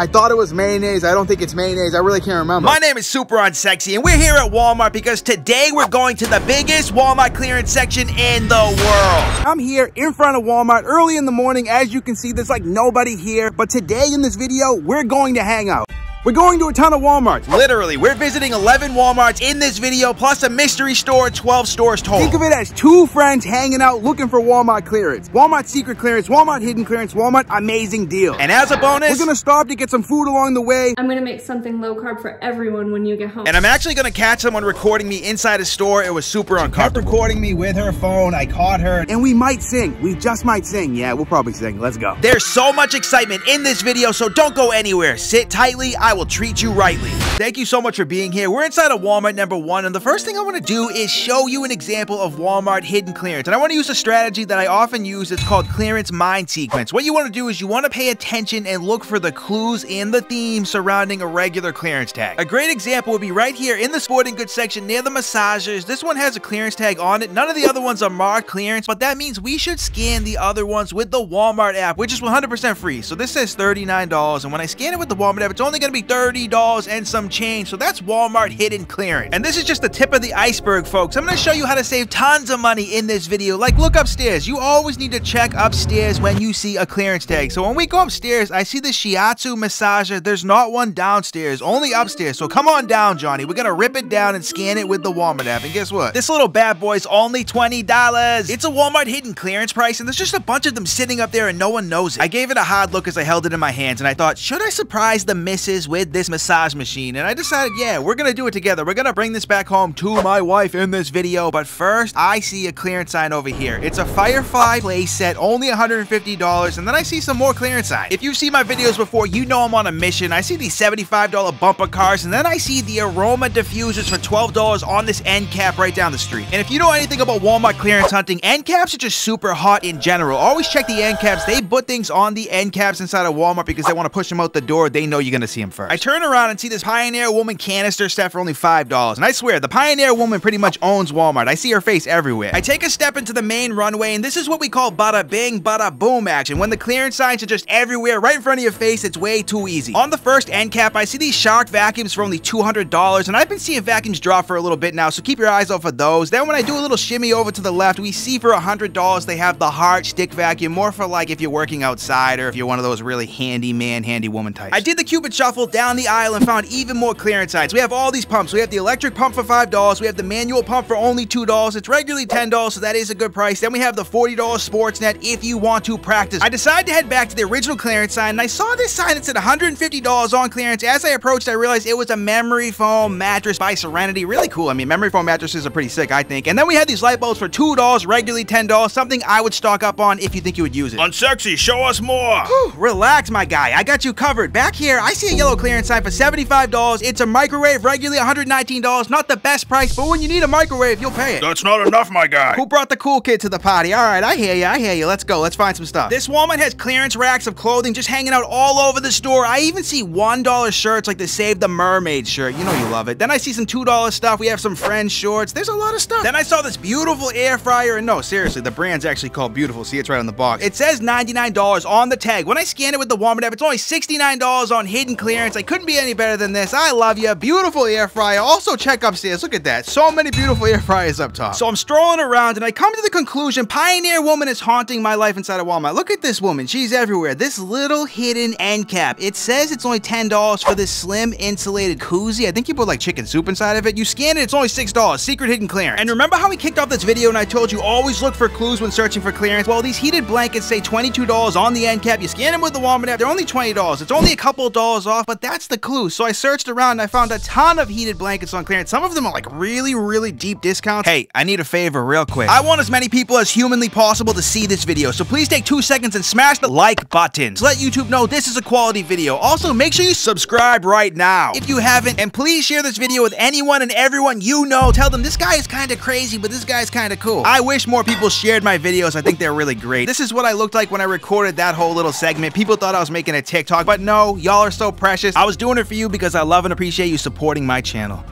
I thought it was mayonnaise. I don't think it's mayonnaise. I really can't remember. My name is Super Unsexy, and we're here at Walmart because today we're going to the biggest Walmart clearance section in the world. I'm here in front of Walmart early in the morning. As you can see, there's like nobody here. But today in this video, we're going to hang out. We're going to a ton of Walmarts. Literally, we're visiting 11 Walmarts in this video, plus a mystery store, 12 stores total. Think of it as two friends hanging out looking for Walmart clearance. Walmart secret clearance, Walmart hidden clearance, Walmart amazing deal. And as a bonus, we're gonna stop to get some food along the way. I'm gonna make something low carb for everyone when you get home. And I'm actually gonna catch someone recording me inside a store. It was super uncomfortable. She kept recording me with her phone, I caught her. And we might sing, we just might sing. Yeah, we'll probably sing, let's go. There's so much excitement in this video, so don't go anywhere. Sit tightly, I will treat you rightly. Thank you so much for being here. We're inside of Walmart number 1, and the first thing I want to do is show you an example of Walmart hidden clearance. And I want to use a strategy that I often use. It's called clearance mind sequence. What you want to do is you want to pay attention and look for the clues and the theme surrounding a regular clearance tag. A great example would be right here in the sporting goods section near the massagers. This one has a clearance tag on it. None of the other ones are marked clearance, but that means we should scan the other ones with the Walmart app, which is 100% free. So this says $39, and when I scan it with the Walmart app, it's only going be $30 and some change. So that's Walmart hidden clearance. And this is just the tip of the iceberg, folks. I'm going to show you how to save tons of money in this video. Like, look upstairs. You always need to check upstairs when you see a clearance tag. So when we go upstairs, I see the shiatsu massager. There's not one downstairs, only upstairs. So come on down, Johnny. We're going to rip it down and scan it with the Walmart app. And guess what? This little bad boy's only $20. It's a Walmart hidden clearance price, and there's just a bunch of them sitting up there and no one knows it. I gave it a hard look as I held it in my hands, and I thought, should I surprise the missus with this massage machine? And I decided, yeah, we're gonna do it together. We're gonna bring this back home to my wife in this video. But first, I see a clearance sign over here. It's a Firefly play set, only $150. And then I see some more clearance signs. If you've seen my videos before, you know I'm on a mission. I see these $75 bumper cars, and then I see the aroma diffusers for $12 on this end cap right down the street. And if you know anything about Walmart clearance hunting, end caps are just super hot in general. Always check the end caps. They put things on the end caps inside of Walmart because they want to push them out the door. They know you're gonna see them first. I turn around and see this Pioneer Woman canister set for only $5. And I swear, the Pioneer Woman pretty much owns Walmart. I see her face everywhere. I take a step into the main runway, and this is what we call bada bing, bada boom action. When the clearance signs are just everywhere, right in front of your face, it's way too easy. On the first end cap, I see these Shark vacuums for only $200. And I've been seeing vacuums drop for a little bit now, so keep your eyes out for those. Then when I do a little shimmy over to the left, we see for $100, they have the heart stick vacuum, more for like if you're working outside or if you're one of those really handy man, handy woman types. I did the Cupid shuffle down the aisle and found even more clearance signs. We have all these pumps. We have the electric pump for $5. We have the manual pump for only $2. It's regularly $10, so that is a good price. Then we have the $40 sports net if you want to practice. I decided to head back to the original clearance sign, and I saw this sign that said $150 on clearance. As I approached, I realized it was a memory foam mattress by Serenity. Really cool. I mean, memory foam mattresses are pretty sick, I think. And then we had these light bulbs for $2, regularly $10, something I would stock up on if you think you would use it. Unsexy, show us more. Whew, relax, my guy. I got you covered. Back here, I see a yellow clearance sign for $75. It's a microwave, regularly $119. Not the best price, but when you need a microwave, you'll pay it. That's not enough, my guy. Who brought the cool kid to the party? All right, I hear you, I hear you. Let's go, let's find some stuff. This Walmart has clearance racks of clothing just hanging out all over the store. I even see $1 shirts like the Save the Mermaid shirt. You know you love it. Then I see some $2 stuff. We have some Friends shorts. There's a lot of stuff. Then I saw this Beautiful air fryer, and no, seriously, the brand's actually called Beautiful. See, it's right on the box. It says $99 on the tag. When I scan it with the Walmart app, it's only $69 on hidden clearance. I couldn't be any better than this. I love you. Beautiful air fryer. Also check upstairs. Look at that. So many beautiful air fryers up top. So I'm strolling around and I come to the conclusion Pioneer Woman is haunting my life inside of Walmart. Look at this woman. She's everywhere. This little hidden end cap. It says it's only $10 for this slim insulated koozie. I think you put like chicken soup inside of it. You scan it. It's only $6. Secret hidden clearance. And remember how we kicked off this video and I told you always look for clues when searching for clearance? Well, these heated blankets say $22 on the end cap. You scan them with the Walmart app. They're only $20. It's only a couple of dollars off, but that's the clue. So I searched around and I found a ton of heated blankets on clearance. Some of them are like really, really deep discounts. Hey, I need a favor real quick. I want as many people as humanly possible to see this video. So please take 2 seconds and smash the like button to let YouTube know this is a quality video. Also, make sure you subscribe right now if you haven't, and please share this video with anyone and everyone you know. Tell them this guy is kind of crazy, but this guy is kind of cool. I wish more people shared my videos. I think they're really great. This is what I looked like when I recorded that whole little segment. People thought I was making a TikTok, but no, y'all are so precious. I was doing it for you because I love and appreciate you supporting my channel.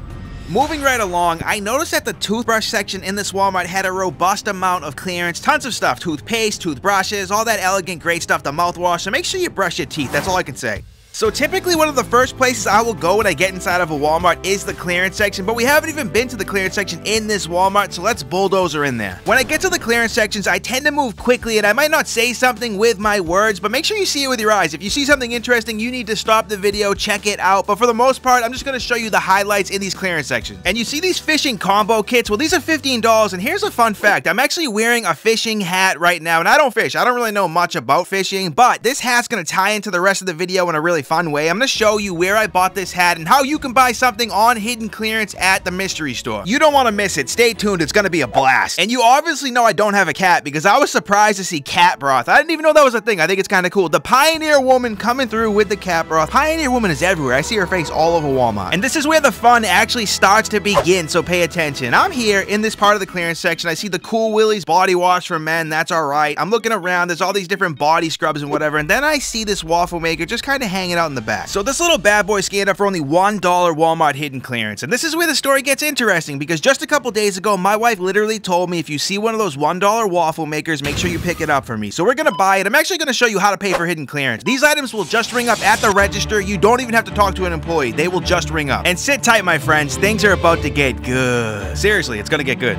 Moving right along, I noticed that the toothbrush section in this Walmart had a robust amount of clearance. Tons of stuff, toothpaste, toothbrushes, all that elegant, great stuff, the mouthwash. So make sure you brush your teeth, that's all I can say. So typically one of the first places I will go when I get inside of a Walmart is the clearance section, but we haven't even been to the clearance section in this Walmart, so let's bulldozer in there. When I get to the clearance sections, I tend to move quickly and I might not say something with my words, but make sure you see it with your eyes. If you see something interesting, you need to stop the video, check it out, but for the most part, I'm just gonna show you the highlights in these clearance sections. And you see these fishing combo kits? Well, these are $15, and here's a fun fact. I'm actually wearing a fishing hat right now, and I don't fish. I don't really know much about fishing, but this hat's gonna tie into the rest of the video in a really fun way. I'm gonna show you where I bought this hat and how you can buy something on hidden clearance at the mystery store. You don't wanna miss it. Stay tuned, it's gonna be a blast. And you obviously know I don't have a cat because I was surprised to see cat broth. I didn't even know that was a thing. I think it's kinda cool. The Pioneer Woman coming through with the cat broth. Pioneer Woman is everywhere. I see her face all over Walmart. And this is where the fun actually starts to begin, so pay attention. I'm here in this part of the clearance section. I see the Cool Willy's body wash for men. That's all right. I'm looking around. There's all these different body scrubs and whatever. And then I see this waffle maker just kind of hanging out in the back. So this little bad boy scanned up for only $1 Walmart hidden clearance. And this is where the story gets interesting because just a couple days ago, my wife literally told me if you see one of those $1 waffle makers, make sure you pick it up for me. So we're gonna buy it. I'm actually gonna show you how to pay for hidden clearance. These items will just ring up at the register. You don't even have to talk to an employee. They will just ring up. And sit tight, my friends. Things are about to get good. Seriously, it's gonna get good.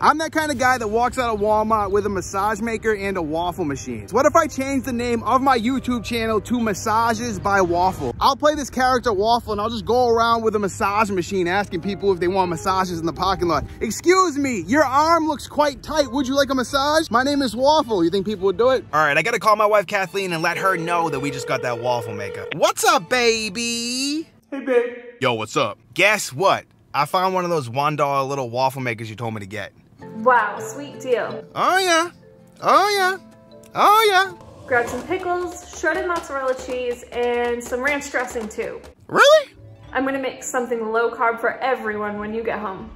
I'm that kind of guy that walks out of Walmart with a massage maker and a waffle machine. What if I change the name of my YouTube channel to Massages by Waffle? I'll play this character Waffle and I'll just go around with a massage machine asking people if they want massages in the parking lot. Excuse me, your arm looks quite tight. Would you like a massage? My name is Waffle. You think people would do it? All right, I gotta call my wife Kathleen and let her know that we just got that waffle maker. What's up, baby? Hey, babe. Yo, what's up? Guess what? I found one of those $1 little waffle makers you told me to get. Wow, sweet deal. Oh yeah, oh yeah, oh yeah. Grabbed some pickles, shredded mozzarella cheese, and some ranch dressing too. Really? I'm gonna make something low carb for everyone when you get home.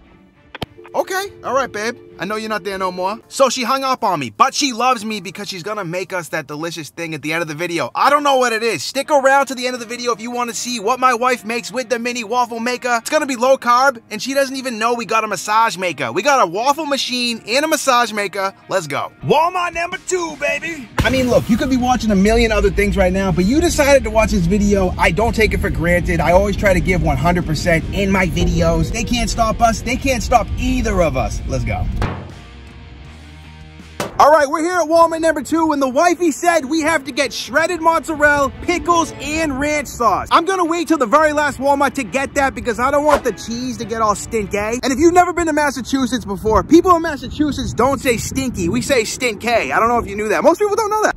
Okay, all right, babe. I know you're not there no more. So she hung up on me, but she loves me because she's gonna make us that delicious thing at the end of the video. I don't know what it is. Stick around to the end of the video if you wanna see what my wife makes with the mini waffle maker. It's gonna be low carb, and she doesn't even know we got a massage maker. We got a waffle machine and a massage maker. Let's go. Walmart #2, baby. I mean, look, you could be watching a million other things right now, but you decided to watch this video. I don't take it for granted. I always try to give 100% in my videos. They can't stop us. They can't stop either of us. Let's go. All right, we're here at Walmart #2, and the wifey said we have to get shredded mozzarella, pickles, and ranch sauce. I'm gonna wait till the very last Walmart to get that because I don't want the cheese to get all stinky. And if you've never been to Massachusetts before, people in Massachusetts don't say stinky, we say stinky. I don't know if you knew that. Most people don't know that.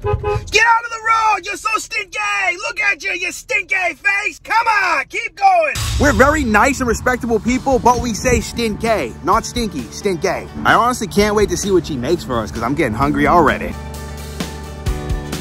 Get out of the road, you're so stinky. Look at you, you stinky face. Come on, keep going. We're very nice and respectable people, but we say stinky, not stinky, stinky. I honestly can't wait to see what she makes for us because I'm getting hungry already.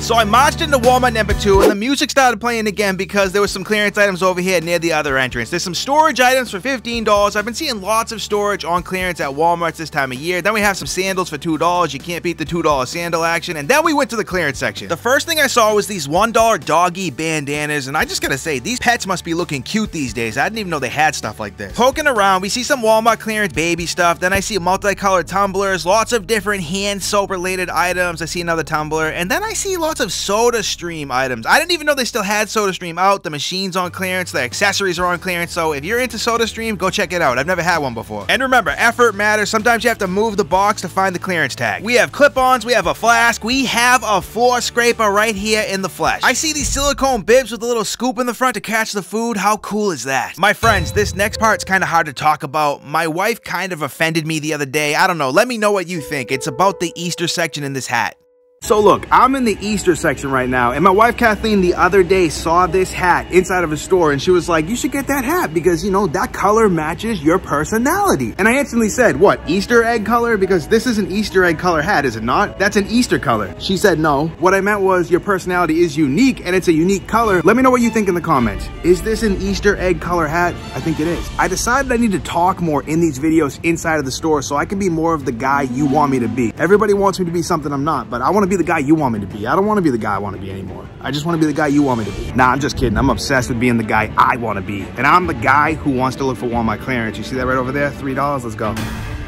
So I marched into Walmart #2 and the music started playing again because there was some clearance items over here near the other entrance. There's some storage items for $15. I've been seeing lots of storage on clearance at Walmart's this time of year. Then we have some sandals for $2. You can't beat the $2 sandal action. And then we went to the clearance section. The first thing I saw was these $1 doggy bandanas. And I just gotta say, these pets must be looking cute these days. I didn't even know they had stuff like this. Poking around, we see some Walmart clearance baby stuff. Then I see multicolored tumblers, lots of different hand soap related items. I see another tumbler. And then I see lots of SodaStream items. I didn't even know they still had SodaStream out. The machine's on clearance, the accessories are on clearance, so if you're into SodaStream, go check it out. I've never had one before. And remember, effort matters. Sometimes you have to move the box to find the clearance tag. We have clip-ons, we have a flask, we have a floor scraper right here in the flesh. I see these silicone bibs with a little scoop in the front to catch the food. How cool is that? My friends, this next part's kind of hard to talk about. My wife kind of offended me the other day. I don't know. Let me know what you think. It's about the Easter section in this hat. So look, I'm in the Easter section right now, and my wife Kathleen the other day saw this hat inside of a store, and she was like, you should get that hat because, you know, that color matches your personality. And I instantly said, what, Easter egg color? Because this is an Easter egg color hat, is it not? That's an Easter color. She said, no, what I meant was your personality is unique, and it's a unique color. Let me know what you think in the comments. Is this an Easter egg color hat? I think it is. I decided I need to talk more in these videos inside of the store so I can be more of the guy you want me to be. Everybody wants me to be something I'm not, but I want to be the guy you want me to be. I don't want to be the guy I want to be anymore. I just want to be the guy you want me to be. Nah, I'm just kidding. I'm obsessed with being the guy I want to be. And I'm the guy who wants to look for Walmart clearance. You see that right over there? $3, let's go.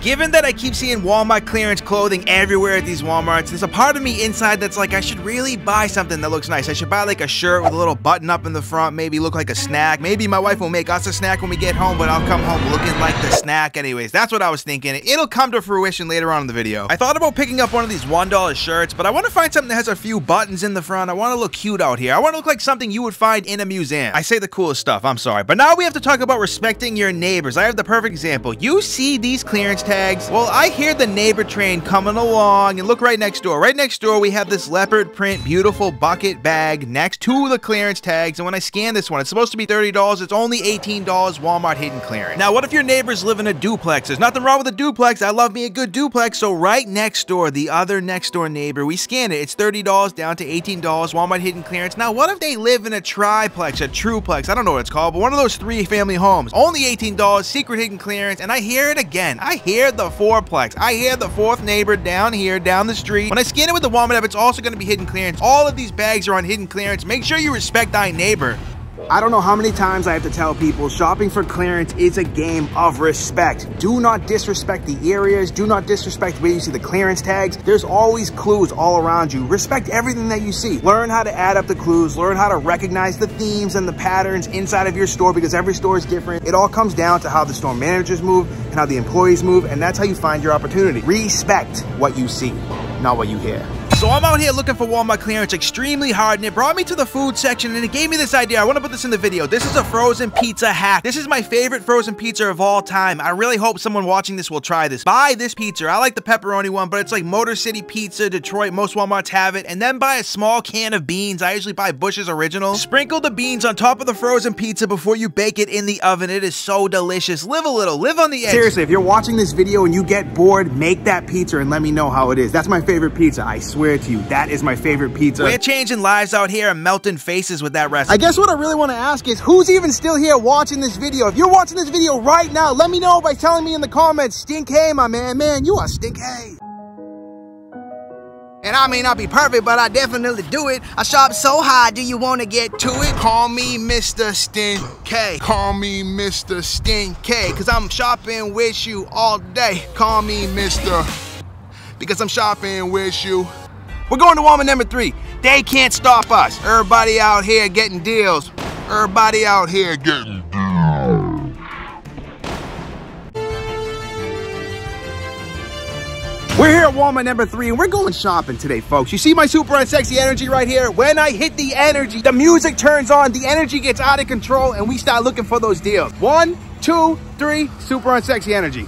Given that I keep seeing Walmart clearance clothing everywhere at these Walmarts, there's a part of me inside that's like, I should really buy something that looks nice. I should buy like a shirt with a little button up in the front, maybe look like a snack. Maybe my wife will make us a snack when we get home, but I'll come home looking like the snack. Anyways, that's what I was thinking. It'll come to fruition later on in the video. I thought about picking up one of these $1 shirts, but I want to find something that has a few buttons in the front. I want to look cute out here. I want to look like something you would find in a museum. I say the coolest stuff, I'm sorry. But now we have to talk about respecting your neighbors. I have the perfect example. You see these clearance tags? Well, I hear the neighbor train coming along and look right next door. Right next door, we have this leopard print, beautiful bucket bag next to the clearance tags. And when I scan this one, it's supposed to be $30. It's only $18 Walmart hidden clearance. Now, what if your neighbors live in a duplex? There's nothing wrong with a duplex. I love me a good duplex. So right next door, the other next door neighbor, we scan it. It's $30 down to $18 Walmart hidden clearance. Now, what if they live in a triplex, a truplex? I don't know what it's called, but one of those three family homes. Only $18 secret hidden clearance. And I hear it again. I hear the fourplex. I hear the fourth neighbor down here, down the street. When I scan it with the Walmart app, it's also going to be hidden clearance. All of these bags are on hidden clearance. Make sure you respect thy neighbor. I don't know how many times I have to tell people shopping for clearance is a game of respect. Do not disrespect the areas. Do not disrespect where you see the clearance tags. There's always clues all around you. Respect everything that you see. Learn how to add up the clues. Learn how to recognize the themes and the patterns inside of your store, because every store is different. It all comes down to how the store managers move and how the employees move, and that's how you find your opportunity. Respect what you see, not what you hear. So I'm out here looking for Walmart clearance extremely hard, and it brought me to the food section, and it gave me this idea. I want to put this in the video. This is a frozen pizza hack. This is my favorite frozen pizza of all time. I really hope someone watching this will try this. Buy this pizza. I like the pepperoni one, but it's like Motor City Pizza, Detroit. Most Walmarts have it. And then buy a small can of beans. I usually buy Bush's Original. Sprinkle the beans on top of the frozen pizza before you bake it in the oven. It is so delicious. Live a little. Live on the edge. Seriously, if you're watching this video and you get bored, make that pizza and let me know how it is. That's my favorite pizza. I swear to you, that is my favorite pizza. We're changing lives out here and melting faces with that recipe. I guess what I really want to ask is, who's even still here watching this video? If you're watching this video right now, let me know by telling me in the comments. Stink hay, my man. Man, you are stink hay. And I may not be perfect, but I definitely do it. I shop so high, do you want to get to it? Call me Mr. Stink K. Call me Mr. Stink K, because I'm shopping with you all day. Call me Mr. because I'm shopping with you. We're going to Walmart number 3. They can't stop us. Everybody out here getting deals. Everybody out here getting deals. We're here at Walmart number 3, and we're going shopping today, folks. You see my Super Unsexy energy right here? When I hit the energy, the music turns on, the energy gets out of control, and we start looking for those deals. 1, 2, 3, Super Unsexy energy.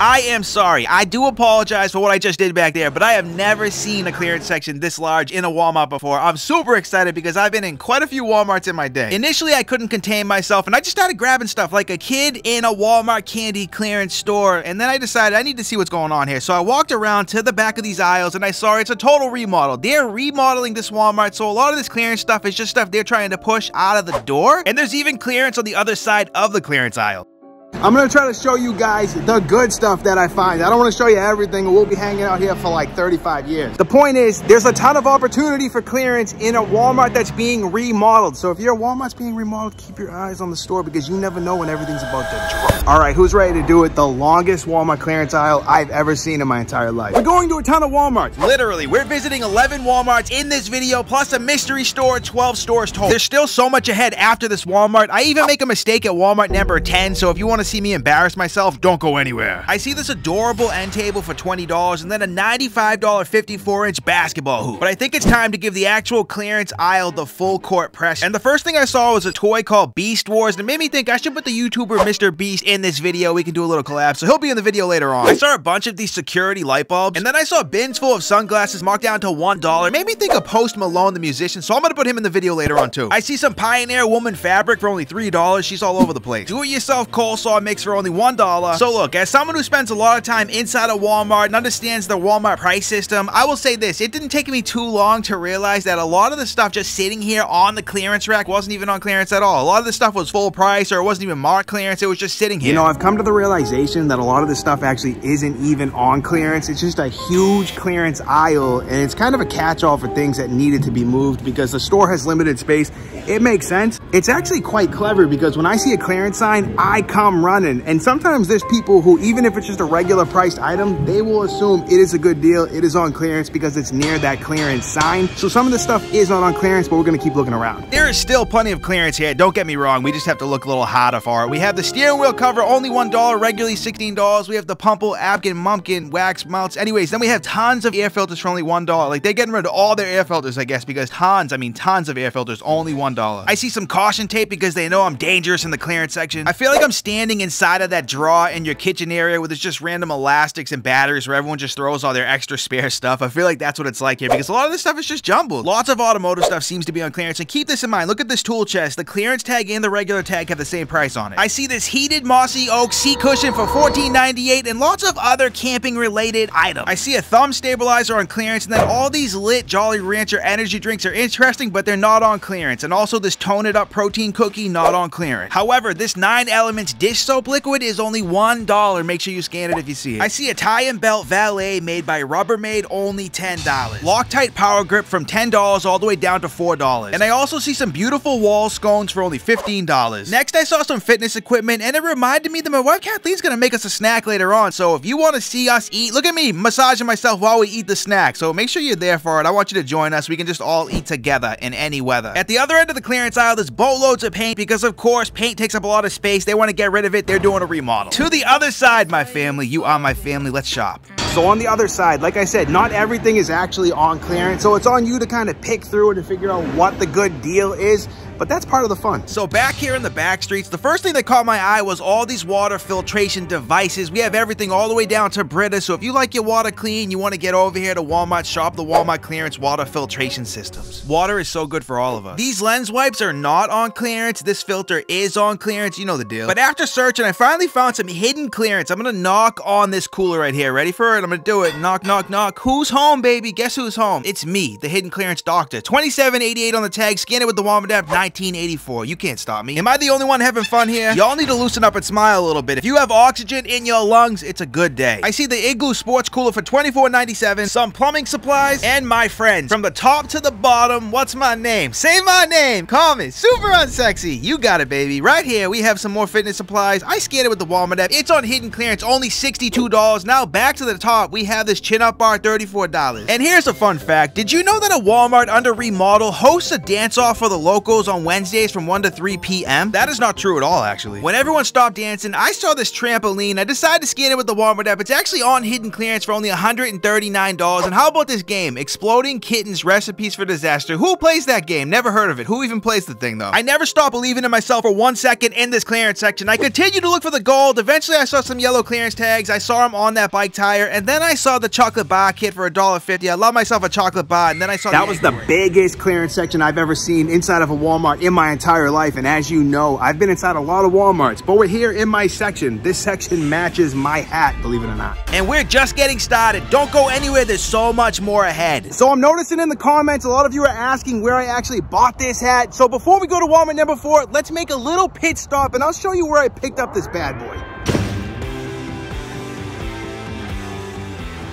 I am sorry. I do apologize for what I just did back there, but I have never seen a clearance section this large in a Walmart before. I'm super excited because I've been in quite a few Walmarts in my day. Initially, I couldn't contain myself, and I just started grabbing stuff like a kid in a Walmart candy clearance store, and then I decided I need to see what's going on here. So I walked around to the back of these aisles, and I saw it's a total remodel. They're remodeling this Walmart, so a lot of this clearance stuff is just stuff they're trying to push out of the door, and there's even clearance on the other side of the clearance aisle. I'm gonna try to show you guys the good stuff that I find. I don't want to show you everything, or we'll be hanging out here for like 35 years. The point is, there's a ton of opportunity for clearance in a Walmart that's being remodeled. So if your Walmart's being remodeled, keep your eyes on the store, because you never know when everything's about to drop. All right, who's ready to do it? The longest Walmart clearance aisle I've ever seen in my entire life. We're going to a ton of Walmarts. Literally, we're visiting 11 Walmarts in this video, plus a mystery store, 12 stores total. There's still so much ahead after this Walmart. I even make a mistake at Walmart number 10, so if you want want to see me embarrass myself, don't go anywhere. I see this adorable end table for $20 and then a $95 54-inch basketball hoop. But I think it's time to give the actual clearance aisle the full court press. And the first thing I saw was a toy called Beast Wars, and it made me think I should put the YouTuber Mr. Beast in this video. We can do a little collab, so he'll be in the video later on. I saw a bunch of these security light bulbs, and then I saw bins full of sunglasses marked down to $1. It made me think of Post Malone, the musician, so I'm gonna put him in the video later on too. I see some Pioneer Woman fabric for only $3. She's all over the place. Do-it-yourself coleslaw mix for only $1. So look, as someone who spends a lot of time inside of Walmart and understands the Walmart price system, I will say this, it didn't take me too long to realize that a lot of the stuff just sitting here on the clearance rack wasn't even on clearance at all. A lot of the stuff was full price, or it wasn't even marked clearance, it was just sitting here. You know, I've come to the realization that a lot of this stuff actually isn't even on clearance. It's just a huge clearance aisle, and it's kind of a catch-all for things that needed to be moved because the store has limited space. It makes sense. It's actually quite clever because when I see a clearance sign, I come running, and sometimes there's people who, even if it's just a regular priced item, they will assume it is a good deal, it is on clearance because it's near that clearance sign. So some of the stuff is not on clearance, but we're gonna keep looking around. There is still plenty of clearance here, don't get me wrong, we just have to look a little harder for it. We have the steering wheel cover, only $1, regularly $16. We have the Pumple, Apkin, Mumpkin, Wax Melts. Anyways, then we have tons of air filters for only $1. Like, they're getting rid of all their air filters, I guess, because tons of air filters, only $1. I see some caution tape because they know I'm dangerous in the clearance section. I feel like I'm standing inside of that drawer in your kitchen area where there's just random elastics and batteries where everyone just throws all their extra spare stuff. I feel like that's what it's like here because a lot of this stuff is just jumbled. Lots of automotive stuff seems to be on clearance, and keep this in mind. Look at this tool chest. The clearance tag and the regular tag have the same price on it. I see this heated Mossy Oak seat cushion for $14.98 and lots of other camping related items. I see a thumb stabilizer on clearance, and then all these lit Jolly Rancher energy drinks are interesting, but they're not on clearance. And also this Tone It Up protein cookie, not on clearance. However, this 9 Elements dish soap liquid is only $1. Make sure you scan it if you see it. I see a tie and belt valet made by Rubbermaid, only $10. Loctite power grip from $10 all the way down to $4. And I also see some Beautiful wall scones for only $15. Next, I saw some fitness equipment, and it reminded me that my wife Kathleen's gonna make us a snack later on. So if you want to see us eat, look at me massaging myself while we eat the snack. So make sure you're there for it. I want you to join us. We can just all eat together in any weather. At the other end of the clearance aisle, there's boatloads of paint because of course paint takes up a lot of space. They want to get rid of it. They're doing a remodel. To the other side, my family. You are my family. Let's shop. So on the other side, like I said, not everything is actually on clearance. So it's on you to kind of pick through it and figure out what the good deal is. But that's part of the fun. So back here in the back streets, the first thing that caught my eye was all these water filtration devices. We have everything all the way down to Brita. So if you like your water clean, you want to get over here to Walmart, shop the Walmart clearance water filtration systems. Water is so good for all of us. These lens wipes are not on clearance. This filter is on clearance. You know the deal. But after searching, I finally found some hidden clearance. I'm going to knock on this cooler right here. Ready for it? I'm going to do it. Knock, knock, knock. Who's home, baby? Guess who's home? It's me, the hidden clearance doctor. $27.88 on the tag. Scan it with the Walmart app. 1984. You can't stop me. Am I the only one having fun here? Y'all need to loosen up and smile a little bit. If you have oxygen in your lungs, it's a good day. I see the Igloo sports cooler for $24.97, some plumbing supplies, and my friends. From the top to the bottom, what's my name? Say my name. Call me Super Unsexy. You got it, baby. Right here, we have some more fitness supplies. I scanned it with the Walmart app. It's on hidden clearance, only $62. Now back to the top, we have this chin-up bar, $34. And here's a fun fact. Did you know that a Walmart under remodel hosts a dance-off for the locals on Wednesdays from 1 to 3 p.m. That is not true at all, actually. When everyone stopped dancing, I saw this trampoline. I decided to scan it with the Walmart app. It's actually on hidden clearance for only $139. And how about this game? Exploding Kittens, Recipes for Disaster. Who plays that game? Never heard of it. Who even plays the thing, though? I never stopped believing in myself for 1 second in this clearance section. I continued to look for the gold. Eventually, I saw some yellow clearance tags. I saw them on that bike tire. And then I saw the chocolate bar kit for $1.50. I love myself a chocolate bar. And then I saw that was the biggest clearance section I've ever seen inside of a Walmart in my entire life. And as you know, I've been inside a lot of Walmarts, but we're here in my section. This section matches my hat, believe it or not. And we're just getting started. Don't go anywhere. There's so much more ahead. So I'm noticing in the comments, a lot of you are asking where I actually bought this hat. So before we go to Walmart number 4, let's make a little pit stop and I'll show you where I picked up this bad boy.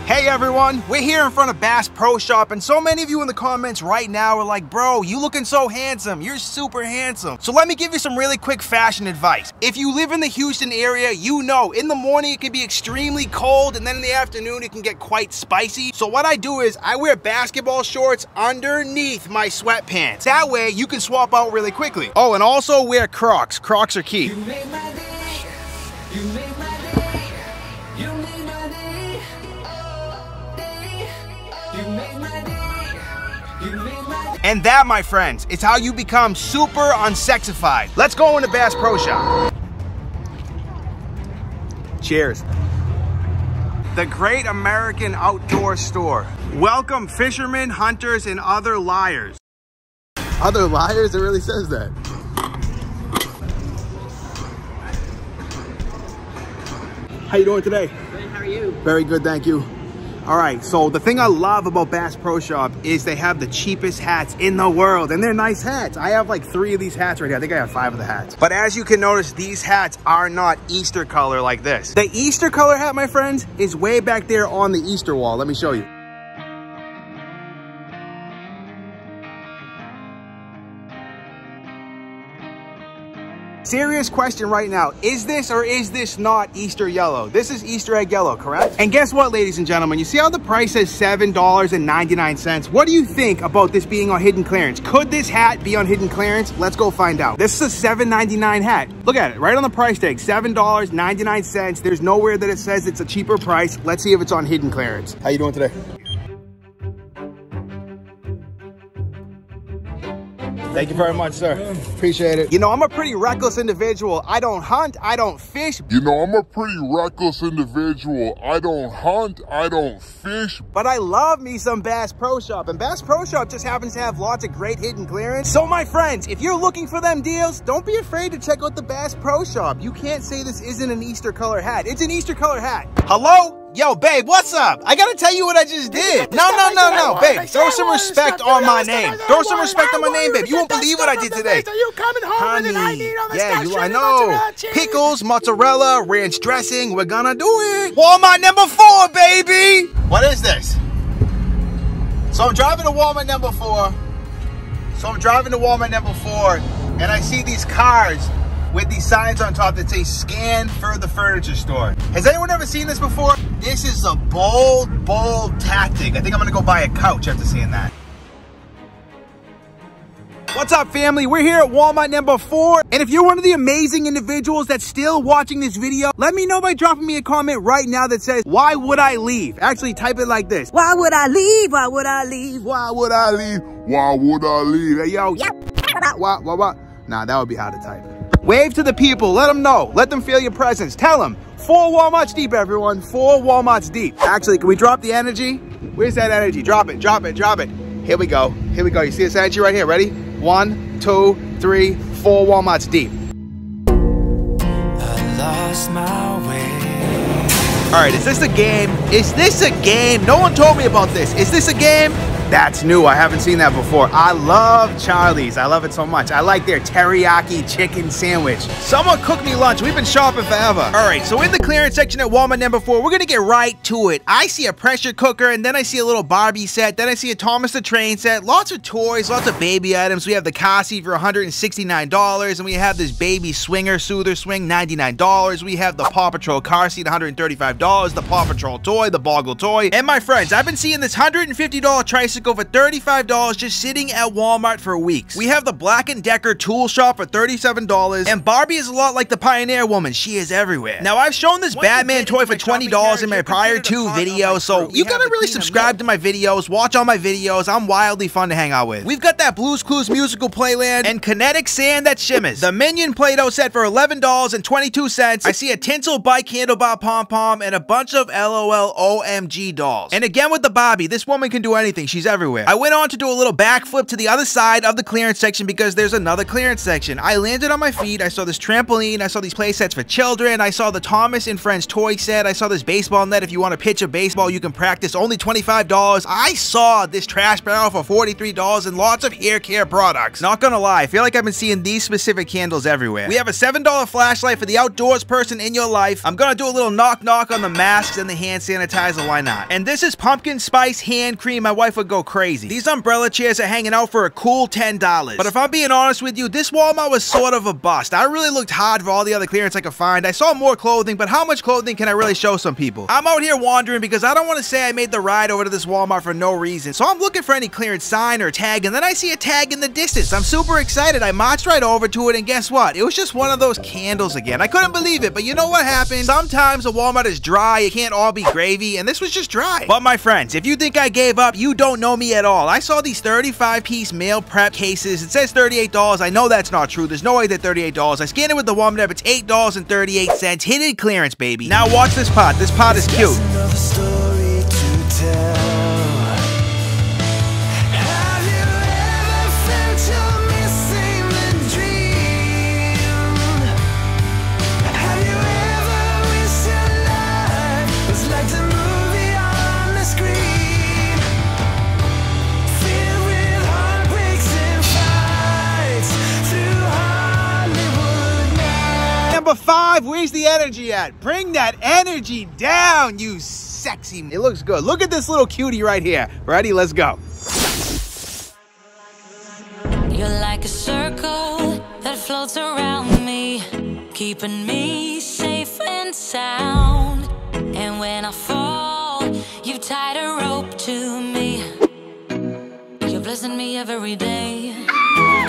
Hey everyone, we're here in front of Bass Pro Shop, and so many of you in the comments right now are like, bro, you looking so handsome, you're super handsome. So let me give you some really quick fashion advice. If you live in the Houston area, you know in the morning it can be extremely cold, and then in the afternoon it can get quite spicy. So what I do is I wear basketball shorts underneath my sweatpants. That way you can swap out really quickly. Oh, and also wear Crocs. Crocs are key. And that, my friends, is how you become super unsexified. Let's go into Bass Pro Shop. Cheers. The Great American Outdoor Store. Welcome fishermen, hunters, and other liars. Other liars? It really says that. How you doing today? Good, how are you? Very good, thank you. All right, so the thing I love about Bass Pro Shop is they have the cheapest hats in the world, and they're nice hats. I have like 3 of these hats right here. I think I have 5 of the hats. But as you can notice, these hats are not Easter color like this. The Easter color hat, my friends, is way back there on the Easter wall. Let me show you. Serious question right now, is this or is this not Easter yellow? This is Easter egg yellow, correct? And guess what, ladies and gentlemen? You see how the price says $7.99? What do you think about this being on hidden clearance? Could this hat be on hidden clearance? Let's go find out. This is a $7.99 hat. Look at it, right on the price tag, $7.99. There's nowhere that it says it's a cheaper price. Let's see if it's on hidden clearance. How you doing today? Thank you very much, sir. Appreciate it. You know, I'm a pretty reckless individual. I don't hunt, I don't fish. You know, I'm a pretty reckless individual. I don't hunt, I don't fish. But I love me some Bass Pro Shop, and Bass Pro Shop just happens to have lots of great hidden clearance. So my friends, if you're looking for them deals, don't be afraid to check out the Bass Pro Shop. You can't say this isn't an Easter color hat. It's an Easter color hat. Hello? Yo, babe, what's up? I gotta tell you what I just did. No, babe, throw some respect on my name. Throw some respect on my name, babe. You won't believe what I did today. Are you coming home with it? I need all this extra mozzarella. Yeah, I know. Pickles, mozzarella, ranch dressing. We're gonna do it. Walmart number 4, baby. What is this? So I'm driving to Walmart number 4. And I see these cars with these signs on top that say scan for the furniture store. Has anyone ever seen this before? This is a bold, bold tactic. I think I'm gonna go buy a couch after seeing that. What's up, family? We're here at Walmart number 4. And if you're one of the amazing individuals that's still watching this video, let me know by dropping me a comment right now that says, why would I leave? Actually, type it like this. Why would I leave? Why would I leave? Why would I leave? Why would I leave? Hey, yo. Yep. Why? Nah, that would be hard to type. Wave to the people, let them know, let them feel your presence. Tell them, 4 Walmarts deep, everyone, 4 Walmarts deep. Actually, can we drop the energy? Where's that energy? Drop it, drop it, drop it. Here we go, here we go. You see this energy right here, ready? 1, 2, 3, 4 Walmarts deep. I lost my way. All right, is this a game? Is this a game? No one told me about this. Is this a game? That's new, I haven't seen that before. I love Charlie's, I love it so much. I like their teriyaki chicken sandwich. Someone cook me lunch, we've been shopping forever. All right, so in the clearance section at Walmart number 4, we're gonna get right to it. I see a pressure cooker, and then I see a little Barbie set, then I see a Thomas the Train set, lots of toys, lots of baby items. We have the car seat for $169, and we have this baby swinger, soother swing, $99. We have the Paw Patrol car seat, $135, the Paw Patrol toy, the Boggle toy. And my friends, I've been seeing this $150 tricycle for $35 just sitting at Walmart for weeks. We have the Black & Decker tool shop for $37, and Barbie is a lot like the Pioneer Woman. She is everywhere. Now, I've shown this Batman toy for $20 in my prior 2 videos, so you gotta really subscribe to my videos, watch all my videos. I'm wildly fun to hang out with. We've got that Blue's Clues musical playland and kinetic sand that shimmers. The Minion Play-Doh set for $11.22. I see a tinsel bike handlebar pom-pom and a bunch of LOL OMG dolls. And again with the Barbie, this woman can do anything. She's everywhere. I went on to do a little backflip to the other side of the clearance section because there's another clearance section. I landed on my feet. I saw this trampoline. I saw these play sets for children. I saw the Thomas and Friends toy set. I saw this baseball net. If you want to pitch a baseball, you can practice. Only $25. I saw this trash barrel for $43 and lots of hair care products. Not gonna lie, I feel like I've been seeing these specific candles everywhere. We have a $7 flashlight for the outdoors person in your life. I'm gonna do a little knock knock on the masks and the hand sanitizer. Why not? And this is pumpkin spice hand cream. My wife would go go crazy. These umbrella chairs are hanging out for a cool $10. But if I'm being honest with you, this Walmart was sort of a bust. I really looked hard for all the other clearance I could find. I saw more clothing, but how much clothing can I really show some people? I'm out here wandering because I don't want to say I made the ride over to this Walmart for no reason. So I'm looking for any clearance sign or tag, and then I see a tag in the distance. I'm super excited. I marched right over to it, and guess what? It was just one of those candles again. I couldn't believe it, but you know what happened? Sometimes a Walmart is dry. It can't all be gravy, and this was just dry. But my friends, if you think I gave up, you don't know me at all. I saw these 35-piece meal prep cases. It says $38. I know that's not true. There's no way they're $38. I scanned it with the Walmart app. It's $8.38. Hidden clearance, baby. Now watch this pot. This pot is cute. Number 5, where's the energy at? Bring that energy down, you sexy. It looks good. Look at this little cutie right here. Ready? Let's go. You're like a circle that floats around me, keeping me safe and sound. And when I fall, you tied a rope to me. You're blessing me every day.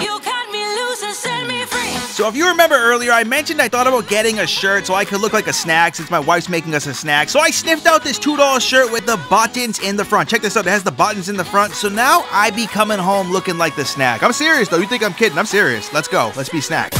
You got me loose and set me free. So if you remember earlier, I mentioned I thought about getting a shirt so I could look like a snack since my wife's making us a snack. So I sniffed out this $2 shirt with the buttons in the front. Check this out. It has the buttons in the front. So now I be coming home looking like the snack. I'm serious, though. You think I'm kidding? I'm serious. Let's go. Let's be snack.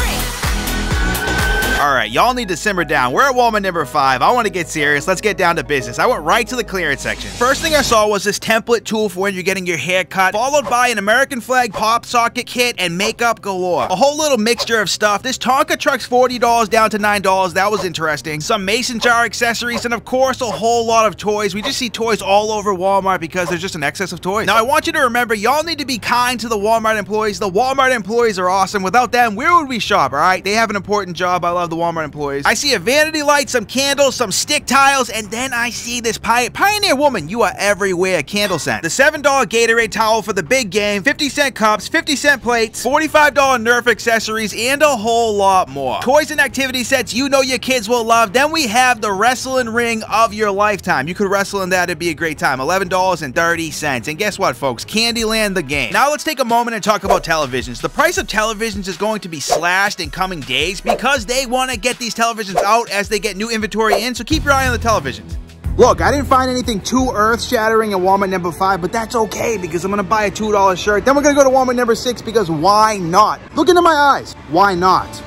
All right, y'all need to simmer down. We're at Walmart number 5. I want to get serious. Let's get down to business. I went right to the clearance section. First thing I saw was this template tool for when you're getting your hair cut, followed by an American flag pop socket kit and makeup galore. A whole little mixture of stuff. This Tonka truck's $40 down to $9. That was interesting. Some mason jar accessories, and of course, a whole lot of toys. We just see toys all over Walmart because there's just an excess of toys. Now, I want you to remember, y'all need to be kind to the Walmart employees. The Walmart employees are awesome. Without them, where would we shop, all right? They have an important job. I love the Walmart employees. I see a vanity light, some candles, some stick tiles, and then I see this Pioneer Woman. You are everywhere. Candle scent. The $7 Gatorade towel for the big game, 50-cent cups, 50-cent plates, $45 Nerf accessories, and a whole lot more. Toys and activity sets you know your kids will love. Then we have the wrestling ring of your lifetime. You could wrestle in that. It'd be a great time. $11.30. And guess what, folks? Candyland the game. Now let's take a moment and talk about televisions. The price of televisions is going to be slashed in coming days because they want to get these televisions out as they get new inventory in, so keep your eye on the televisions. Look, I didn't find anything too earth-shattering at Walmart number 5, but that's okay because I'm going to buy a $2 shirt. Then we're going to go to Walmart number 6 because why not? Look into my eyes. Why not?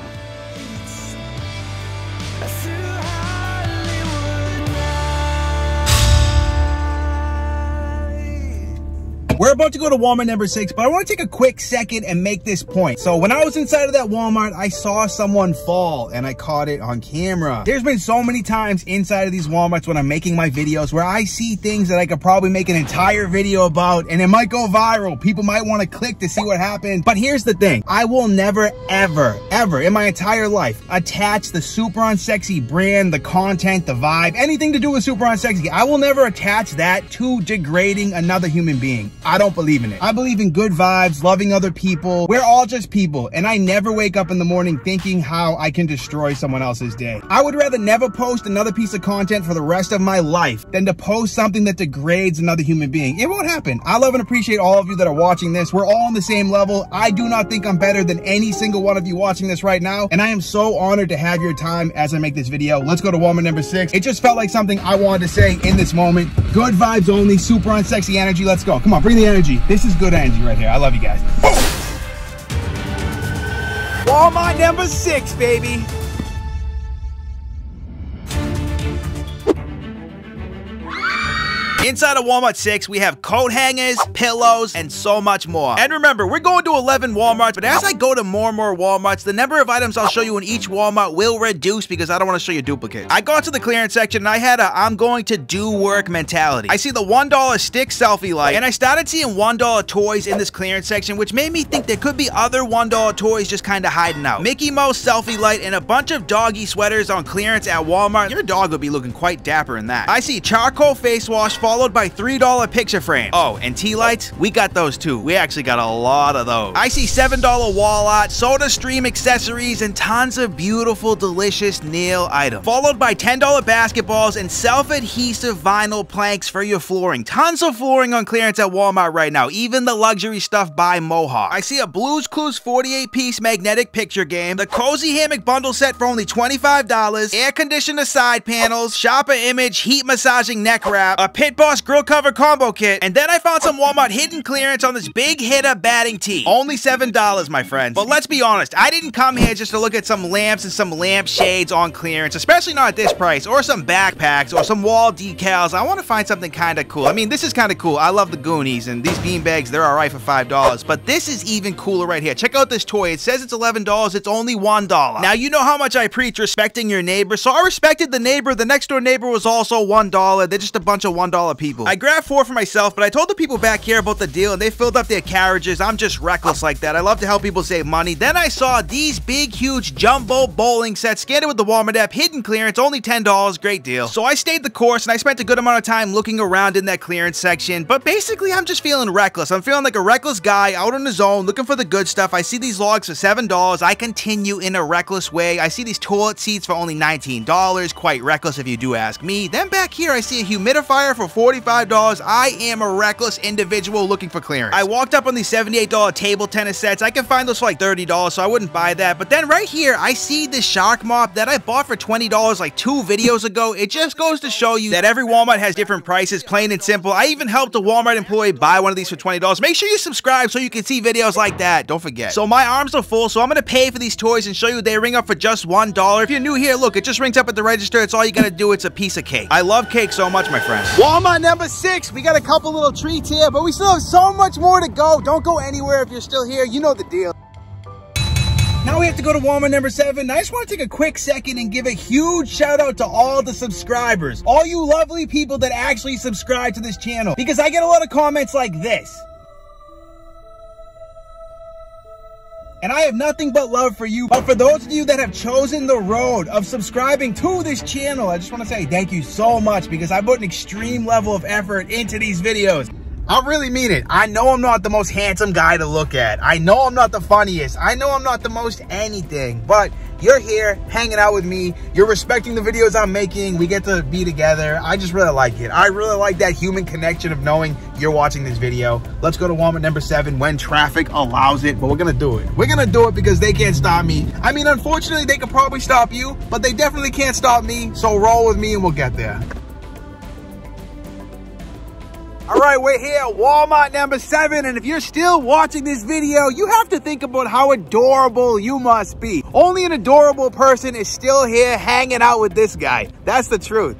We're about to go to Walmart number 6, but I want to take a quick second and make this point. So when I was inside of that Walmart, I saw someone fall and I caught it on camera. There's been so many times inside of these Walmarts when I'm making my videos where I see things that I could probably make an entire video about and it might go viral. People might want to click to see what happened. But here's the thing. I will never, ever, ever in my entire life attach the Super Unsexy brand, the content, the vibe, anything to do with Super Unsexy. I will never attach that to degrading another human being. I don't believe in it. I believe in good vibes, loving other people. We're all just people, and I never wake up in the morning thinking how I can destroy someone else's day. I would rather never post another piece of content for the rest of my life than to post something that degrades another human being. It won't happen. I love and appreciate all of you that are watching this. We're all on the same level. I do not think I'm better than any single one of you watching this right now, and I am so honored to have your time as I make this video. Let's go to Walmart number 6. It just felt like something I wanted to say in this moment. Good vibes only, Super Unsexy energy. Let's go. Come on, bring the energy. This is good energy right here. I love you guys. Oh! Walmart number 6, baby. Inside of Walmart 6, we have coat hangers, pillows, and so much more. And remember, we're going to 11 Walmarts, but as I go to more and more Walmarts, the number of items I'll show you in each Walmart will reduce because I don't want to show you duplicates. I got to the clearance section and I had a I'm going to do work mentality. I see the $1 stick selfie light, and I started seeing $1 toys in this clearance section, which made me think there could be other $1 toys just kind of hiding out. Mickey Mouse selfie light and a bunch of doggy sweaters on clearance at Walmart. Your dog would be looking quite dapper in that. I see charcoal face wash for followed by $3 picture frames. Oh, and tea lights? We got those too. We actually got a lot of those. I see $7 wall art, SodaStream accessories, and tons of beautiful, delicious nail items. Followed by $10 basketballs and self-adhesive vinyl planks for your flooring. Tons of flooring on clearance at Walmart right now, even the luxury stuff by Mohawk. I see a Blue's Clues 48-piece magnetic picture game, the Cozy Hammock bundle set for only $25, air conditioner side panels, shopper image, heat massaging neck wrap, a Pit Boss grill cover combo kit, and then I found some Walmart hidden clearance on this big hitter batting tee. Only $7, my friends. But let's be honest, I didn't come here just to look at some lamps and some lamp shades on clearance, especially not at this price, or some backpacks, or some wall decals. I want to find something kind of cool. I mean, this is kind of cool. I love the Goonies, and these beanbags, they're all right for $5, but this is even cooler right here. Check out this toy. It says it's $11. It's only $1. Now, you know how much I preach respecting your neighbor, so I respected the neighbor. The next door neighbor was also $1. They're just a bunch of $1 people. I grabbed 4 for myself, but I told the people back here about the deal, and they filled up their carriages. I'm just reckless like that. I love to help people save money. Then I saw these big, huge jumbo bowling sets, scanned with the Walmart app, hidden clearance, only $10. Great deal. So I stayed the course, and I spent a good amount of time looking around in that clearance section, but basically, I'm just feeling reckless. I'm feeling like a reckless guy out on his own, looking for the good stuff. I see these logs for $7. I continue in a reckless way. I see these toilet seats for only $19. Quite reckless if you do ask me. Then back here, I see a humidifier for $45. I am a reckless individual looking for clearance. I walked up on these $78 table tennis sets. I can find those for like $30, so I wouldn't buy that. But then right here, I see this shark mop that I bought for $20 like 2 videos ago. It just goes to show you that every Walmart has different prices, plain and simple. I even helped a Walmart employee buy one of these for $20. Make sure you subscribe so you can see videos like that. Don't forget. So my arms are full, so I'm gonna pay for these toys and show you they ring up for just $1. If you're new here, look, it just rings up at the register. It's all you gotta do. It's a piece of cake. I love cake so much, my friends. Walmart number 6. We got a couple little treats here, but we still have so much more to go. Don't go anywhere if you're still here. You know the deal. Now we have to go to Walmart number 7. I just want to take a quick second and give a huge shout out to all the subscribers. All you lovely people that actually subscribe to this channel, because I get a lot of comments like this. And I have nothing but love for you. But for those of you that have chosen the road of subscribing to this channel, I just want to say thank you so much, because I put an extreme level of effort into these videos. I really mean it. I know I'm not the most handsome guy to look at. I know I'm not the funniest. I know I'm not the most anything, but you're here hanging out with me. You're respecting the videos I'm making. We get to be together. I just really like it. I really like that human connection of knowing you're watching this video. Let's go to Walmart number 7 when traffic allows it, but we're gonna do it. We're gonna do it because they can't stop me. I mean, unfortunately, they could probably stop you, but they definitely can't stop me. So roll with me and we'll get there. All right, we're here at Walmart number 7, and if you're still watching this video, you have to think about how adorable you must be. Only an adorable person is still here hanging out with this guy. That's the truth.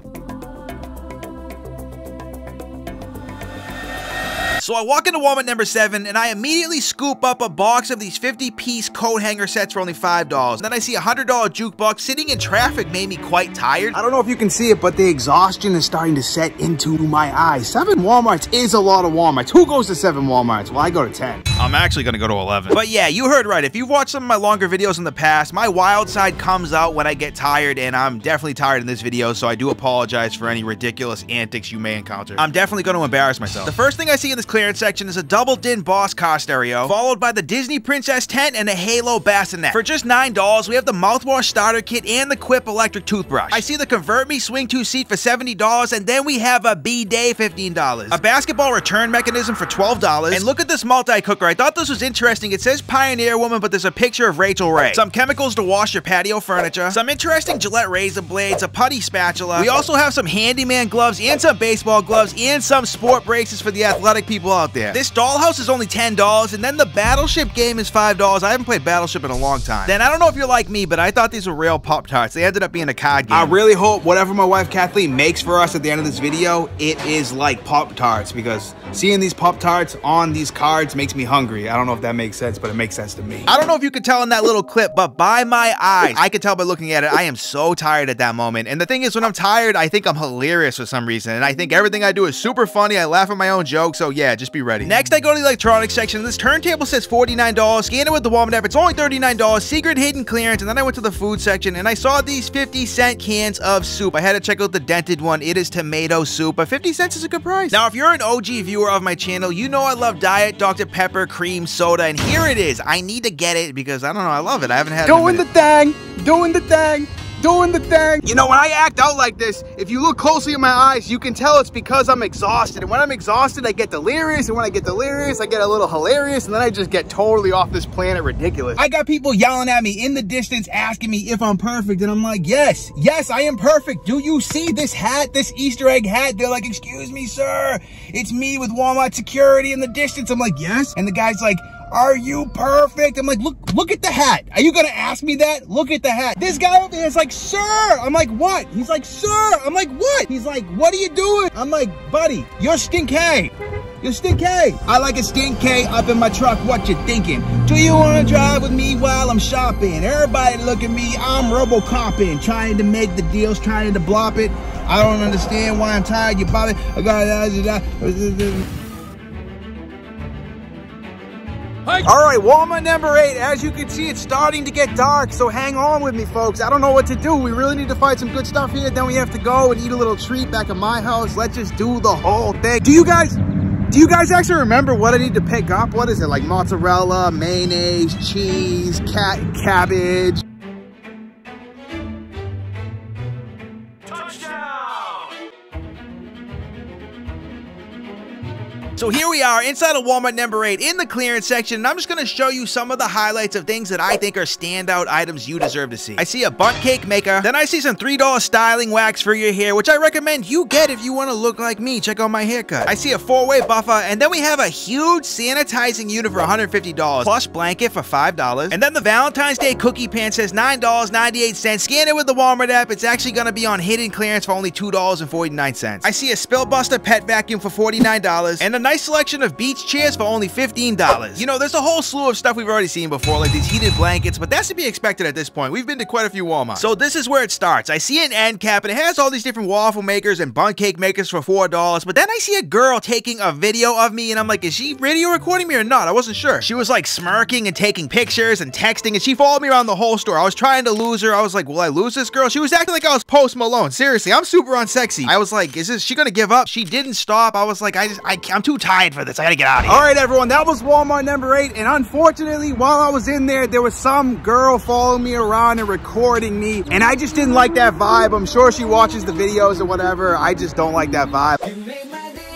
So I walk into Walmart number 7, and I immediately scoop up a box of these 50-piece coat hanger sets for only $5. And then I see a $100 jukebox. Sitting in traffic made me quite tired. I don't know if you can see it, but the exhaustion is starting to set into my eyes. 7 Walmarts is a lot of Walmarts. Who goes to 7 Walmarts? Well, I go to 10. I'm actually gonna go to 11. But yeah, you heard right. If you've watched some of my longer videos in the past, my wild side comes out when I get tired, and I'm definitely tired in this video, so I do apologize for any ridiculous antics you may encounter. I'm definitely gonna embarrass myself. The first thing I see in this clearance section is a double din Boss car stereo, followed by the Disney Princess tent and a Halo bassinet. For just $9, we have the mouthwash starter kit and the Quip electric toothbrush. I see the Convert Me swing 2 seat for $70, and then we have a bidet $15, a basketball return mechanism for $12, and look at this multi cooker. I thought this was interesting. It says Pioneer Woman, but there's a picture of Rachel Ray. Some chemicals to wash your patio furniture, some interesting Gillette razor blades, a putty spatula. We also have some handyman gloves and some baseball gloves and some sport braces for the athletic people out there. This dollhouse is only $10, and then the Battleship game is $5. I haven't played Battleship in a long time. Then I don't know if you're like me, but I thought these were real Pop-Tarts. They ended up being a card game. I really hope whatever my wife Kathleen makes for us at the end of this video, it is like Pop-Tarts, because seeing these Pop-Tarts on these cards makes me hungry. hungry. I don't know if that makes sense, but it makes sense to me. I don't know if you could tell in that little clip, but by my eyes, I could tell by looking at it, I am so tired at that moment. And the thing is, when I'm tired, I think I'm hilarious for some reason. And I think everything I do is super funny. I laugh at my own jokes, so yeah, just be ready. Next, I go to the electronics section. This turntable says $49. Scan it with the Walmart app. It's only $39. Secret hidden clearance. And then I went to the food section, and I saw these 50-cent cans of soup. I had to check out the dented one. It is tomato soup, but 50 cents is a good price. Now, if you're an OG viewer of my channel, you know I love Diet Dr. Pepper cream soda, and here it is. I need to get it because, I don't know, I love it. I haven't had it. Doing the thing, doing the thing, doing the thing. You know, when I act out like this, if you look closely in my eyes, you can tell it's because I'm exhausted. And when I'm exhausted, I get delirious. And when I get delirious, I get a little hilarious. And then I just get totally off this planet ridiculous. I got people yelling at me in the distance, asking me if I'm perfect. And I'm like, yes, yes, I am perfect. Do you see this hat, this Easter egg hat? They're like, excuse me, sir. It's me with Walmart security in the distance. I'm like, yes. And the guy's like, are you perfect? I'm like, look at the hat. Are you gonna ask me that? Look at the hat. This guy over here is like, sir. I'm like, what? He's like, sir. I'm like, what? He's like, what are you doing? I'm like, buddy, you're stinky. You're stinky. I like a stinky up in my truck. What you thinking? Do you wanna drive with me while I'm shopping? Everybody look at me. I'm robocopping, trying to make the deals, trying to blop it. I don't understand why I'm tired. You bother. I got. All right, Walmart number 8. As you can see, it's starting to get dark, so hang on with me, folks. I don't know what to do. We really need to find some good stuff here. Then we have to go and eat a little treat back at my house. Let's just do the whole thing. Do you guys actually remember what I need to pick up? What is it, like mozzarella, mayonnaise, cheese, cabbage? So here we are inside of Walmart number 8 in the clearance section, and I'm just gonna show you some of the highlights of things that I think are standout items you deserve to see. I see a bunt cake maker, then I see some $3 styling wax for your hair, which I recommend you get if you wanna look like me. Check out my haircut. I see a 4-way buffer, and then we have a huge sanitizing unit for $150, plus blanket for $5, and then the Valentine's Day cookie pan says $9.98. Scan it with the Walmart app. It's actually gonna be on hidden clearance for only $2.49. I see a Spillbuster pet vacuum for $49, and a nice selection of beach chairs for only $15. You know, there's a whole slew of stuff we've already seen before, like these heated blankets, but that's to be expected at this point. We've been to quite a few Walmart. So this is where it starts. I see an end cap, and it has all these different waffle makers and bun cake makers for $4, but then I see a girl taking a video of me, and I'm like, is she radio recording me or not? I wasn't sure. She was like smirking and taking pictures and texting, and she followed me around the whole store. I was trying to lose her. I was like, will I lose this girl? She was acting like I was Post Malone. Seriously, I'm Super Unsexy. I was like, is she gonna give up? She didn't stop. I was like, I'm too tired for this. I gotta get out of here. All right, everyone, that was Walmart number 8, and unfortunately, while I was in there was some girl following me around and recording me, and I just didn't like that vibe. I'm sure she watches the videos or whatever. I just don't like that vibe. You made my day.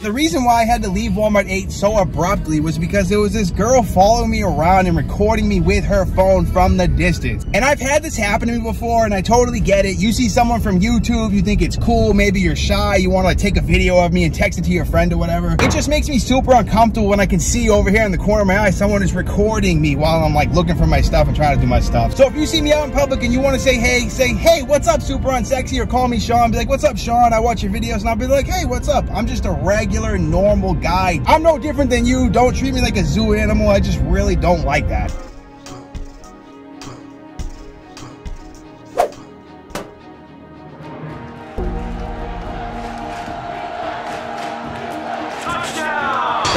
The reason why I had to leave Walmart 8 so abruptly was because there was this girl following me around and recording me with her phone from the distance. And I've had this happen to me before, and I totally get it. You see someone from YouTube, you think it's cool, maybe you're shy, you want to like take a video of me and text it to your friend or whatever. It just makes me super uncomfortable when I can see over here in the corner of my eye someone is recording me while I'm like looking for my stuff and trying to do my stuff. So if you see me out in public and you want to say, hey, what's up, Super Unsexy, or call me Sean, be like, what's up, Sean, I watch your videos, and I'll be like, hey, what's up? I'm just a regular, normal guy. I'm no different than you. Don't treat me like a zoo animal. I just really don't like that.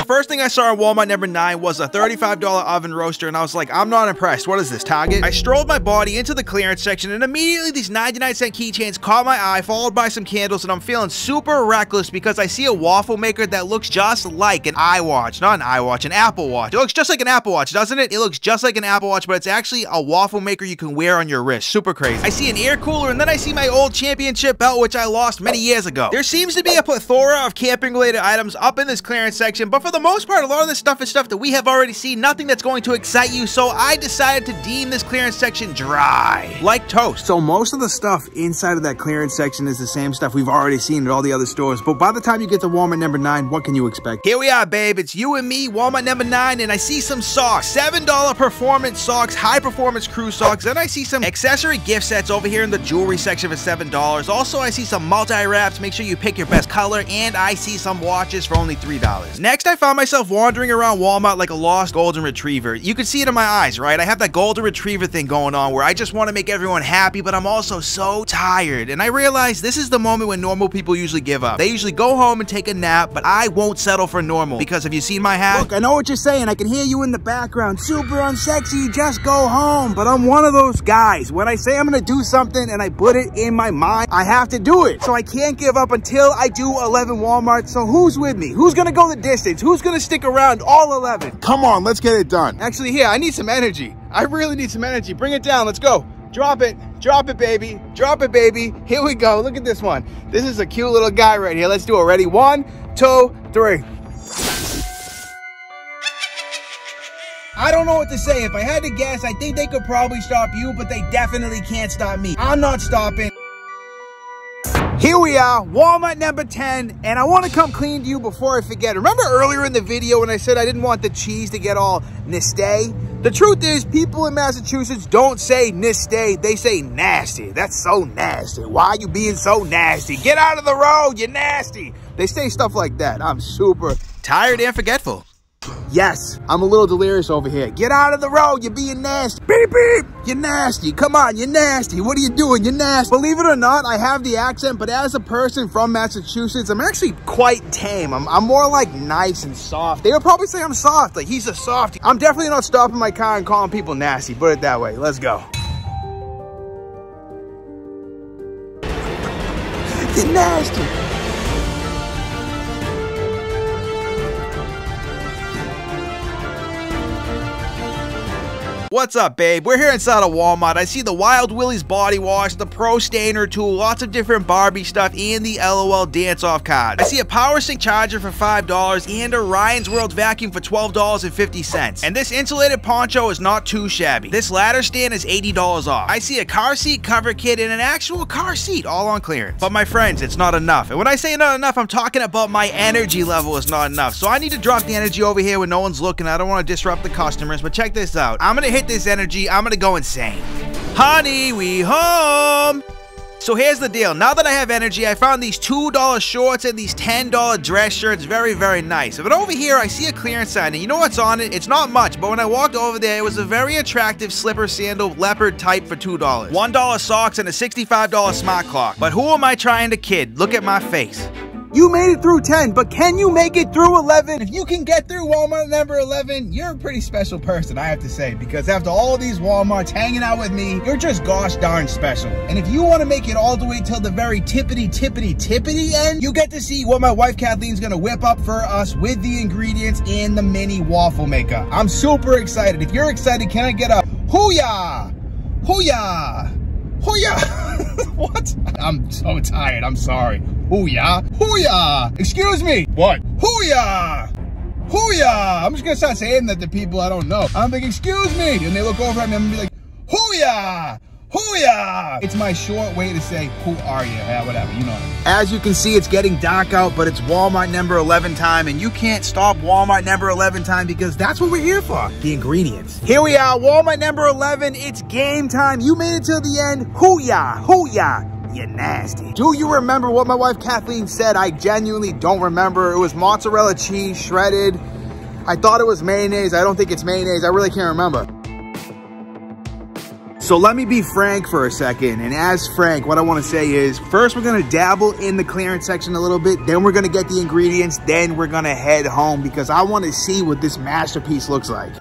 First thing I saw at Walmart number 9 was a $35 oven roaster, and I was like, I'm not impressed. What is this, Target? I strolled my body into the clearance section, and immediately these 99-cent keychains caught my eye, followed by some candles, and I'm feeling super reckless because I see a waffle maker that looks just like an iWatch. Not an iWatch, an Apple Watch. It looks just like an Apple Watch, doesn't it? It looks just like an Apple Watch, but it's actually a waffle maker you can wear on your wrist. Super crazy. I see an air cooler, and then I see my old championship belt, which I lost many years ago. There seems to be a plethora of camping-related items up in this clearance section, but for the most part, a lot of this stuff is stuff that we have already seen, nothing that's going to excite you, so I decided to deem this clearance section dry, like toast. So most of the stuff inside of that clearance section is the same stuff we've already seen at all the other stores, but by the time you get to Walmart number 9, what can you expect? Here we are, babe, it's you and me, Walmart number 9, and I see some socks, $7 performance socks, high performance crew socks, then I see some accessory gift sets over here in the jewelry section for $7, also I see some multi-wraps, make sure you pick your best color, and I see some watches for only $3. Next, I found myself wandering around Walmart like a lost golden retriever. You can see it in my eyes, right? I have that golden retriever thing going on where I just want to make everyone happy, but I'm also so tired. And I realize this is the moment when normal people usually give up. They usually go home and take a nap, but I won't settle for normal. Because have you seen my hat? Look, I know what you're saying. I can hear you in the background. Super unsexy, just go home. But I'm one of those guys. When I say I'm going to do something and I put it in my mind, I have to do it. So I can't give up until I do 11 Walmart. So who's with me? Who's going to go the distance? Who's going to stick around all 11? Come on, let's get it done. Actually, here, I need some energy. I really need some energy. Bring it down. Let's go. Drop it. Drop it, baby. Drop it, baby. Here we go. Look at this one. This is a cute little guy right here. Let's do it. Ready? 1, 2, 3. I don't know what to say. If I had to guess, I think they could probably stop you, but they definitely can't stop me. I'm not stopping. Here we are, Walmart number 10, and I want to come clean to you before I forget. Remember earlier in the video when I said I didn't want the cheese to get all nasty? The truth is, people in Massachusetts don't say nasty, they say nasty. That's so nasty. Why are you being so nasty? Get out of the road, you're nasty. They say stuff like that. I'm super tired and forgetful. Yes, I'm a little delirious over here. Get out of the road, you're being nasty. Beep, beep, you're nasty. Come on, you're nasty. What are you doing? You're nasty. Believe it or not, I have the accent, but as a person from Massachusetts, I'm actually quite tame. I'm more like nice and soft. They would probably say I'm soft, like he's a softie. I'm definitely not stopping my car and calling people nasty, put it that way. Let's go. You're nasty. What's up, babe? We're here inside of Walmart. I see the Wild Willy's body wash, the Pro Stainer tool, lots of different Barbie stuff, and the LOL dance-off card. I see a power sink charger for $5 and a Ryan's World vacuum for $12.50. And this insulated poncho is not too shabby. This ladder stand is $80 off. I see a car seat cover kit and an actual car seat all on clearance. But my friends, it's not enough. And when I say not enough, I'm talking about my energy level is not enough. So I need to drop the energy over here when no one's looking. I don't want to disrupt the customers, but check this out. I'm gonna hit this energy, I'm gonna go insane. Honey, we home! So here's the deal. Now that I have energy, I found these $2 shorts and these $10 dress shirts. Very, very nice. But over here, I see a clearance sign, and you know what's on it? It's not much, but when I walked over there, it was a very attractive slipper sandal leopard type for $2. $1 socks and a $65 smart clock. But who am I trying to kid? Look at my face. You made it through 10, but can you make it through 11? If you can get through Walmart number 11, you're a pretty special person, I have to say, because after all these Walmarts hanging out with me, you're just gosh darn special. And if you want to make it all the way till the very tippity end, you get to see what my wife Kathleen's going to whip up for us with the ingredients in the mini waffle maker. I'm super excited. If you're excited, can I get a hoo-yah? Hoo-yah! Hoo-yah! What? I'm so tired, I'm sorry. Hoo-yah! Hoo-yah! Excuse me! What? Hoo-yah! Hoo-yah! I'm just gonna start saying that to people I don't know. I'm like, excuse me! And they look over at me and be like, hoo-yah! Hoo-yah! It's my short way to say, who are you? Yeah, whatever, you know what I mean. As you can see, it's getting dark out, but it's Walmart number 11 time, and you can't stop Walmart number 11 time because that's what we're here for, the ingredients. Here we are, Walmart number 11, it's game time. You made it till the end. Hoo-yah! Hoo-yah! You're nasty. Do you remember what my wife Kathleen said? I genuinely don't remember. It was mozzarella cheese, shredded. I thought it was mayonnaise. I don't think it's mayonnaise. I really can't remember. So let me be frank for a second, and as frank, what I want to say is, first we're going to dabble in the clearance section a little bit, then we're going to get the ingredients, then we're going to head home, because I want to see what this masterpiece looks like.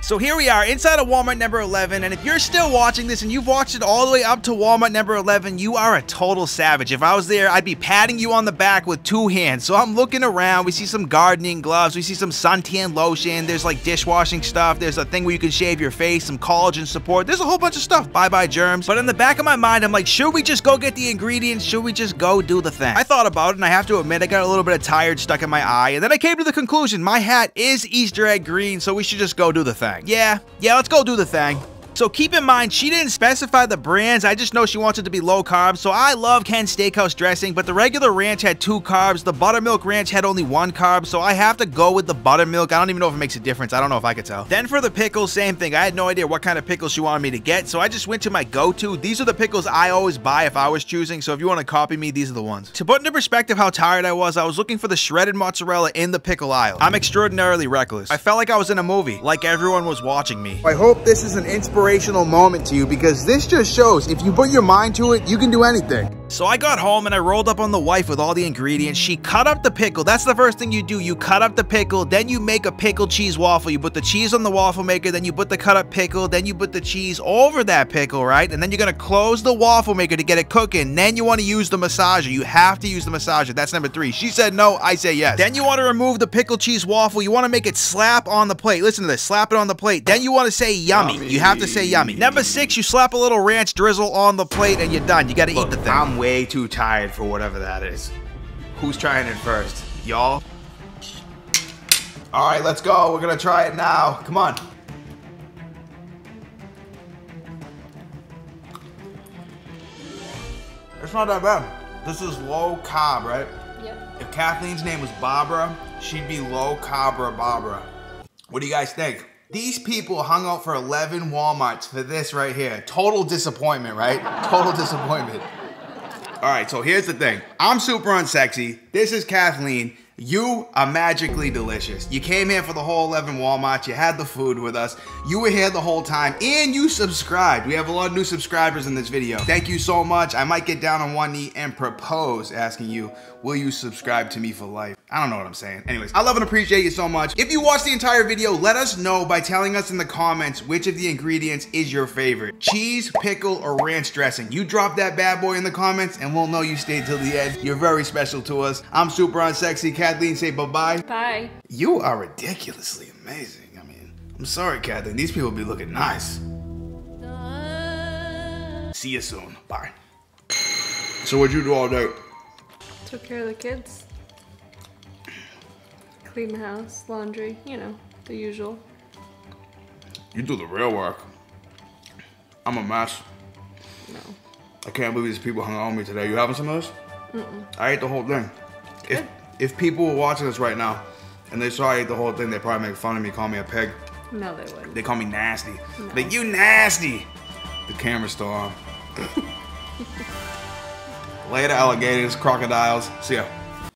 So here we are inside of Walmart number 11, and if you're still watching this and you've watched it all the way up to Walmart number 11, you are a total savage. If I was there, I'd be patting you on the back with 2 hands. So I'm looking around, we see some gardening gloves, we see some suntan lotion, there's like dishwashing stuff, there's a thing where you can shave your face, some collagen support, there's a whole bunch of stuff, bye-bye germs. But in the back of my mind, I'm like, should we just go get the ingredients? Should we just go do the thing? I thought about it, and I have to admit, I got a little bit of tired stuck in my eye, and then I came to the conclusion, my hat is Easter egg green, so we should just go do the thing. Yeah, let's go do the thing. So keep in mind, she didn't specify the brands. I just know she wants it to be low carb. So I love Ken's Steakhouse dressing, but the regular ranch had 2 carbs. The buttermilk ranch had only 1 carb. So I have to go with the buttermilk. I don't even know if it makes a difference. I don't know if I could tell. Then for the pickles, same thing. I had no idea what kind of pickles she wanted me to get. So I just went to my go-to. These are the pickles I always buy if I was choosing. So if you want to copy me, these are the ones. To put into perspective how tired I was looking for the shredded mozzarella in the pickle aisle. I'm extraordinarily reckless. I felt like I was in a movie, like everyone was watching me. I hope this is an inspirational moment to you, because this just shows if you put your mind to it, you can do anything. So I got home and I rolled up on the wife with all the ingredients. She cut up the pickle. That's the first thing you do. You cut up the pickle, then you make a pickle cheese waffle. You put the cheese on the waffle maker, then you put the cut up pickle, then you put the cheese over that pickle, right? And then you're gonna close the waffle maker to get it cooking. Then you wanna use the massager. You have to use the massager. That's number 3. She said no, I say yes. Then you wanna remove the pickle cheese waffle. You wanna make it slap on the plate. Listen to this, slap it on the plate. Then you wanna say yummy. You have to say yummy. Number 6, you slap a little ranch drizzle on the plate and you're done. You gotta eat the thing. I'm way too tired for whatever that is. Who's trying it first? Y'all? All right, let's go. We're gonna try it now. Come on. It's not that bad. This is low carb, right? Yep. If Kathleen's name was Barbara, she'd be low carbra Barbara. What do you guys think? These people hung out for 11 Walmarts for this right here. Total disappointment, right? Total disappointment. All right, so here's the thing. I'm super unsexy. This is Kathleen. You are magically delicious. You came here for the whole 11 Walmart. You had the food with us. You were here the whole time and you subscribed. We have a lot of new subscribers in this video. Thank you so much. I might get down on one knee and propose asking you, will you subscribe to me for life? I don't know what I'm saying. Anyways, I love and appreciate you so much. If you watched the entire video, let us know by telling us in the comments which of the ingredients is your favorite. Cheese, pickle, or ranch dressing. You drop that bad boy in the comments and we'll know you stayed till the end. You're very special to us. I'm super unsexy. Kathleen, say bye-bye. Bye. You are ridiculously amazing. I mean, I'm sorry, Kathleen. These people be looking nice. See you soon. Bye. So what'd you do all day? Took care of the kids. Clean the house, laundry, you know, the usual. You do the real work. I'm a mess. No. I can't believe these people hung out with me today. You having some of this? Mm-mm. I ate the whole thing. If people were watching us right now and they saw I ate the whole thing, they'd probably make fun of me, call me a pig. No, they wouldn't. They call me nasty. No. Like, you nasty. The camera's still on. Later, alligators, crocodiles. See ya.